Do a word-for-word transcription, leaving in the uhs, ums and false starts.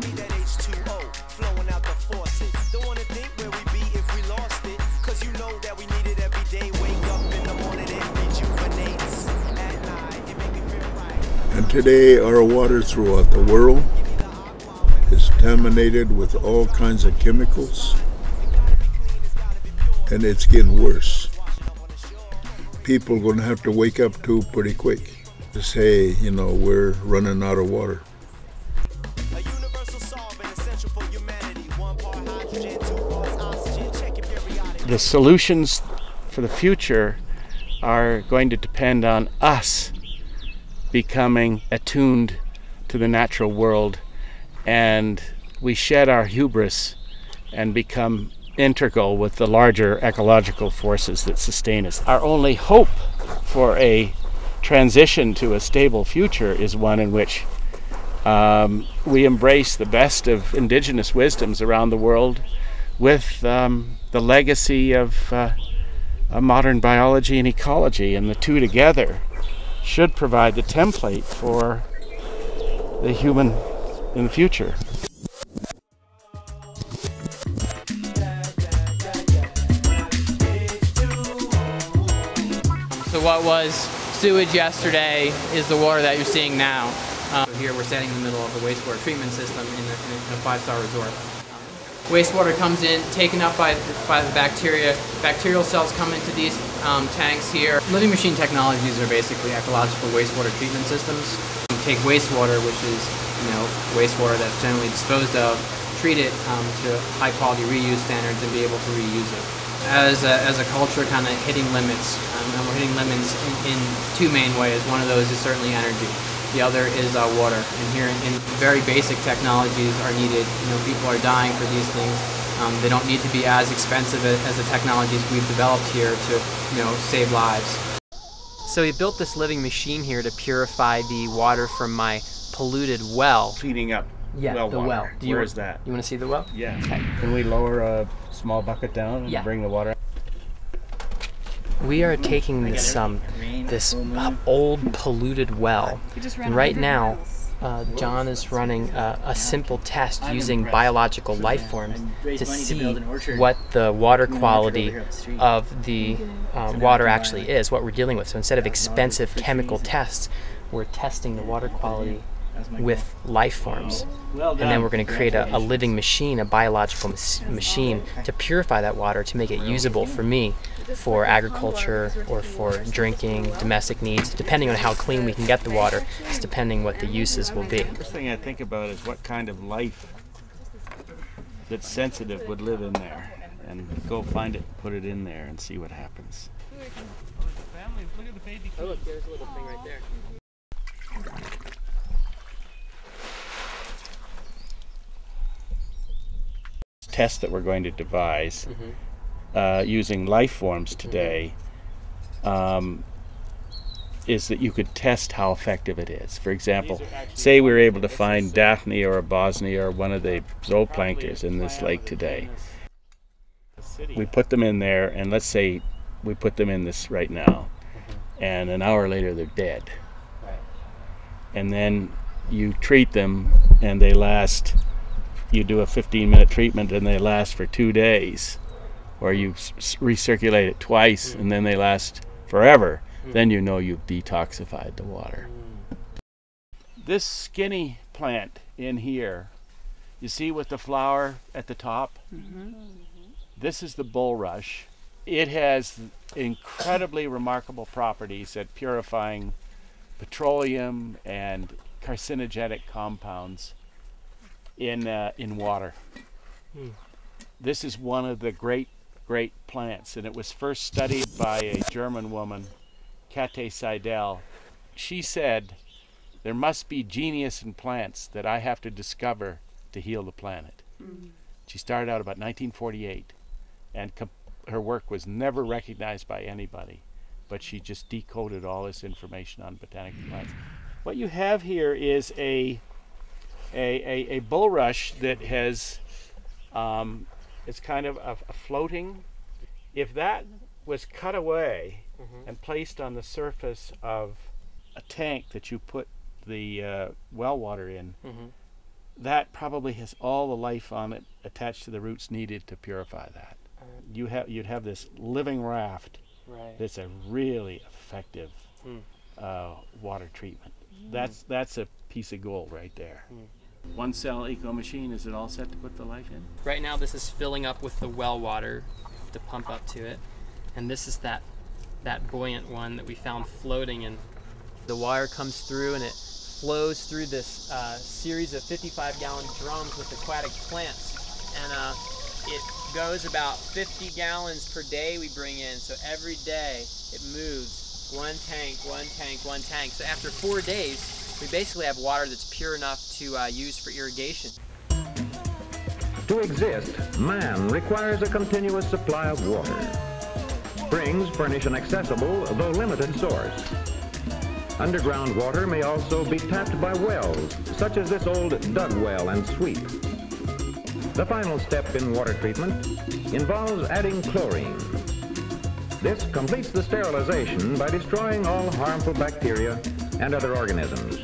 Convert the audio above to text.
Got me that H two O, flowing out the faucet. Don't wanna think where we be if we lost it, cause you know that we need it every day. Wake up in the morning, it rejuvenates. At night, it make me feel right. And today our waters throughout the world is contaminated with all kinds of chemicals, and it's getting worse. People are gonna have to wake up to pretty quick to say, you know, we're running out of water. The solutions for the future are going to depend on us becoming attuned to the natural world, and we shed our hubris and become integral with the larger ecological forces that sustain us. Our only hope for a transition to a stable future is one in which um, we embrace the best of indigenous wisdoms around the world with um, the legacy of uh, modern biology and ecology, and the two together should provide the template for the human in the future. So what was sewage yesterday is the water that you're seeing now. Um, so here we're standing in the middle of the wastewater treatment system in, the, in a five-star resort. Wastewater comes in, taken up by, by the bacteria. Bacterial cells come into these um, tanks here. Living Machine technologies are basically ecological wastewater treatment systems. You take wastewater, which is you know, wastewater that's generally disposed of, treat it um, to high quality reuse standards and be able to reuse it. As a, as a culture, kind of hitting limits, um, and we're hitting limits in, in two main ways. One of those is certainly energy. The other is uh, water. And here in, in very basic technologies are needed. You know, people are dying for these things. Um, they don't need to be as expensive as the technologies we've developed here to, you know, save lives. So we built this living machine here to purify the water from my polluted well. Cleaning up yeah, well the water. Well. Do you Where is that? You want to see the well? Yeah. Okay. Can we lower a small bucket down and yeah. bring the water? We are taking this um, this old polluted well, and right now uh, John is running a, a simple test using biological life forms to see what the water quality of the uh, water actually is, what we're dealing with. So instead of expensive chemical tests, we're testing the water quality with life forms. Well and then we're going to create a, a living machine, a biological machine to purify that water, to make it usable for me, for agriculture or for drinking, domestic needs, depending on how clean we can get the water. It's depending what the uses will be. The first thing I think about is what kind of life that's sensitive would live in there, and go find it, put it in there, and see what happens. Look at the baby. Oh look, there's a little thing right there. Test that we're going to devise mm-hmm. uh, using life forms today mm-hmm. um, is that you could test how effective it is. For example, say we were able to find Daphnia or Bosnia or one of the zooplanktons in this lake today. We put them in there, and let's say we put them in this right now, mm-hmm. and an hour later they're dead. Right. And then you treat them, and they last. You do a fifteen minute treatment and they last for two days, or you recirculate it twice mm. and then they last forever. Mm. Then you know you've detoxified the water. Mm. This skinny plant in here, you see with the flower at the top? Mm-hmm. This is the bulrush. It has incredibly remarkable properties at purifying petroleum and carcinogenic compounds in uh, in water. Hmm. This is one of the great great plants, and it was first studied by a German woman, Kate Seidel. She said there must be genius in plants that I have to discover to heal the planet. Mm-hmm. She started out about nineteen forty-eight, and comp her work was never recognized by anybody, but she just decoded all this information on botanical plants. What you have here is a A, a, a bulrush that has, um, it's kind of a, a floating. If that was cut away mm-hmm. and placed on the surface of a tank that you put the uh, well water in, mm-hmm. that probably has all the life on it attached to the roots needed to purify that. Right. You have, you'd have this living raft. Right. That's a really effective hmm. uh, water treatment. Hmm. That's that's a piece of gold right there. Hmm. One cell eco machine. Is it all set to put the life in? Right now, this is filling up with the well water to pump up to it, and this is that that buoyant one that we found floating, and the wire comes through and it flows through this uh, series of fifty-five gallon drums with aquatic plants, and uh, it goes about fifty gallons per day we bring in, so every day it moves one tank, one tank, one tank. So after four days, we basically have water that's pure enough to uh, use for irrigation. To exist, man requires a continuous supply of water. Springs furnish an accessible, though limited, source. Underground water may also be tapped by wells, such as this old dug well and sweep. The final step in water treatment involves adding chlorine. This completes the sterilization by destroying all harmful bacteria and other organisms.